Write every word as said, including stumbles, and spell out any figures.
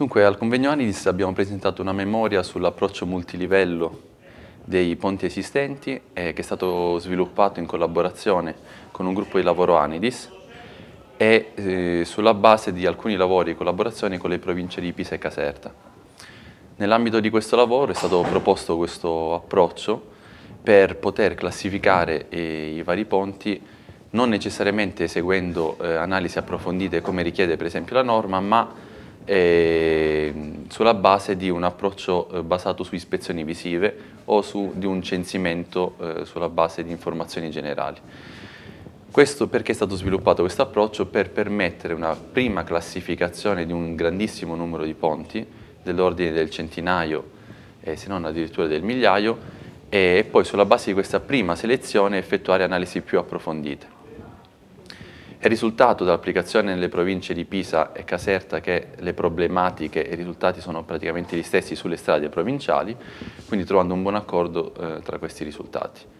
Dunque, al convegno Anidis abbiamo presentato una memoria sull'approccio multilivello dei ponti esistenti eh, che è stato sviluppato in collaborazione con un gruppo di lavoro Anidis e eh, sulla base di alcuni lavori e collaborazioni con le province di Pisa e Caserta. Nell'ambito di questo lavoro è stato proposto questo approccio per poter classificare eh, i vari ponti non necessariamente seguendo eh, analisi approfondite come richiede per esempio la norma, ma E sulla base di un approccio basato su ispezioni visive o su di un censimento eh, sulla base di informazioni generali. Questo perché è stato sviluppato questo approccio per permettere una prima classificazione di un grandissimo numero di ponti, dell'ordine del centinaio, eh, se non addirittura del migliaio, e poi sulla base di questa prima selezione effettuare analisi più approfondite. È risultato dall'applicazione nelle province di Pisa e Caserta che le problematiche e i risultati sono praticamente gli stessi sulle strade provinciali, quindi trovando un buon accordo eh, tra questi risultati.